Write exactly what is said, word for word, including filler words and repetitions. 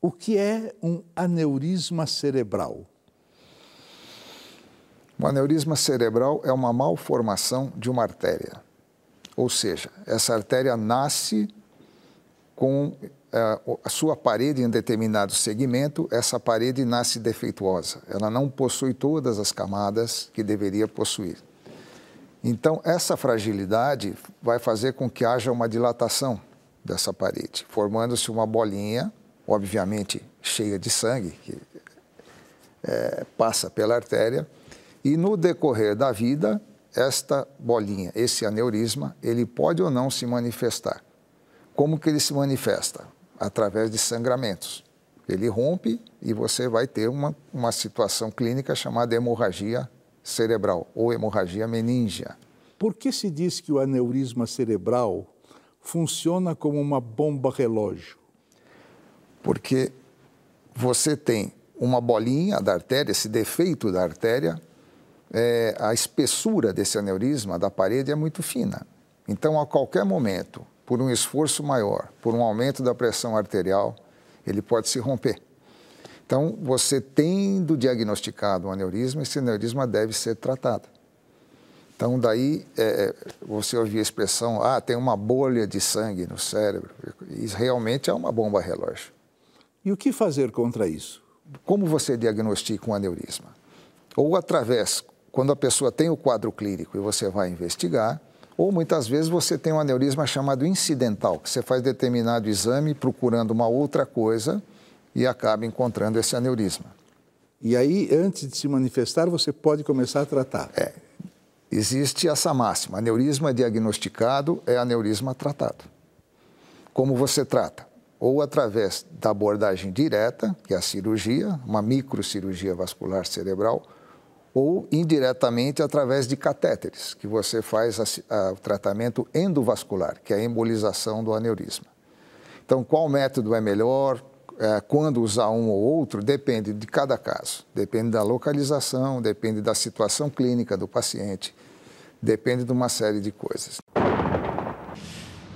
O que é um aneurisma cerebral? Um aneurisma cerebral é uma malformação de uma artéria. Ou seja, essa artéria nasce com a sua parede em determinado segmento, essa parede nasce defeituosa. Ela não possui todas as camadas que deveria possuir. Então, essa fragilidade vai fazer com que haja uma dilatação dessa parede, formando-se uma bolinha, obviamente cheia de sangue, que é, passa pela artéria, e no decorrer da vida, esta bolinha, esse aneurisma, ele pode ou não se manifestar. Como que ele se manifesta? Através de sangramentos. Ele rompe e você vai ter uma, uma situação clínica chamada hemorragia cerebral ou hemorragia meníngea. Por que se diz que o aneurisma cerebral funciona como uma bomba relógio? Porque você tem uma bolinha da artéria, esse defeito da artéria, é, a espessura desse aneurisma da parede é muito fina. Então, a qualquer momento, por um esforço maior, por um aumento da pressão arterial, ele pode se romper. Então, você tendo diagnosticado um aneurisma, esse aneurisma deve ser tratado. Então, daí, é, você ouvia a expressão, ah, tem uma bolha de sangue no cérebro. Isso realmente é uma bomba relógio. E o que fazer contra isso? Como você diagnostica um aneurisma? Ou através, quando a pessoa tem o quadro clínico e você vai investigar, ou muitas vezes você tem um aneurisma chamado incidental, que você faz determinado exame procurando uma outra coisa e acaba encontrando esse aneurisma. E aí, antes de se manifestar, você pode começar a tratar. É. Existe essa máxima, aneurisma diagnosticado é aneurisma tratado. Como você trata? Ou através da abordagem direta, que é a cirurgia, uma microcirurgia vascular cerebral, ou indiretamente através de catéteres, que você faz a, a, o tratamento endovascular, que é a embolização do aneurisma. Então, qual método é melhor? Quando usar um ou outro, depende de cada caso. Depende da localização, depende da situação clínica do paciente, depende de uma série de coisas.